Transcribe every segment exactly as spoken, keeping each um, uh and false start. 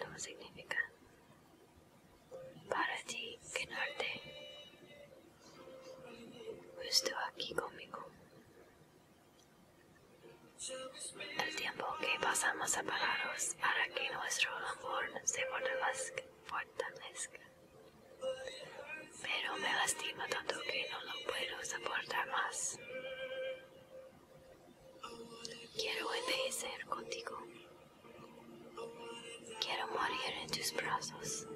no significa para ti quedarte justo aquí conmigo. El tiempo que pasamos separados hará que nuestro amor se fortalezca, pero me lastima tanto que no lo puedo soportar más. Quiero envejecer contigo. Quiero morir en tus brazos.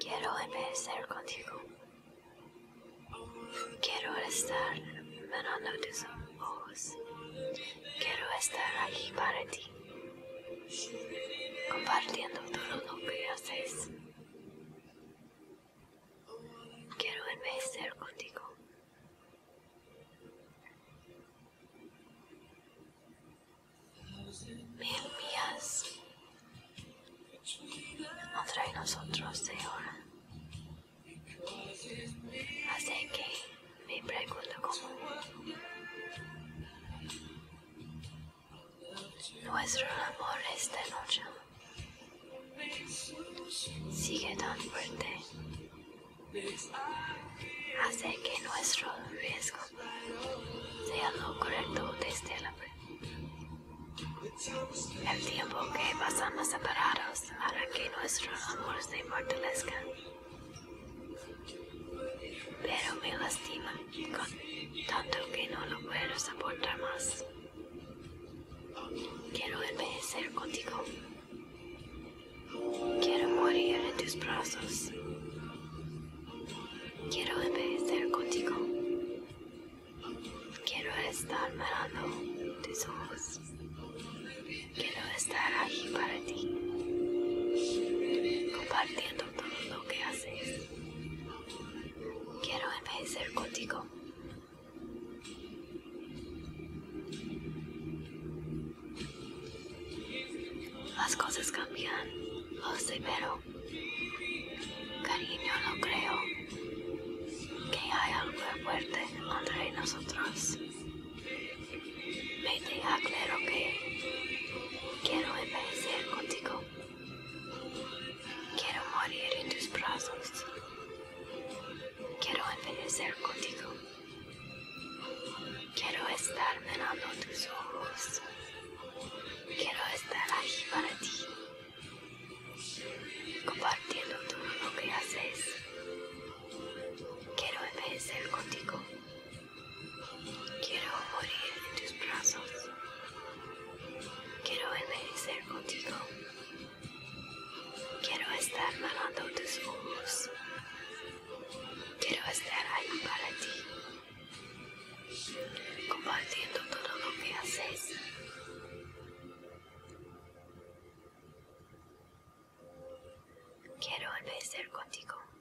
Quiero envejecer contigo. Quiero estar mirando tus ojos. Quiero estar aquí para ti, compartiendo todo lo que haces. Quiero envejecer contigo. Mil millas entre nosotros de ahora. Así que me pregunto cómo nuestro amor esta noche sigue tan fuerte. Hace que nuestro riesgo sea lo correcto desde la primera. El tiempo que pasamos separados hará que nuestro amor se fortalezca, pero me lastima con tanto que no lo puedo soportar más. Quiero envejecer contigo. Quiero morir en tus brazos. Quiero envejecer contigo. Quiero estar mirando tus ojos. Quiero estar aquí para ti, compartiendo todo lo que haces. Quiero envejecer contigo. Las cosas cambian, lo sé, pero cariño, no creo que haya algo fuerte entre nosotros. Me deja claro que quiero envejecer contigo. Quiero morir en tus brazos. Quiero envejecer contigo. Quiero estar mirando tus ojos. Quiero estar aquí para ti, compartiendo todo lo que haces. Quiero envejecer contigo. Quiero morir en tus brazos. Quiero envejecer contigo. Quiero estar mirando tus ojos. Quiero estar ahí para ti, compartiendo todo lo que haces. Quiero envejecer contigo.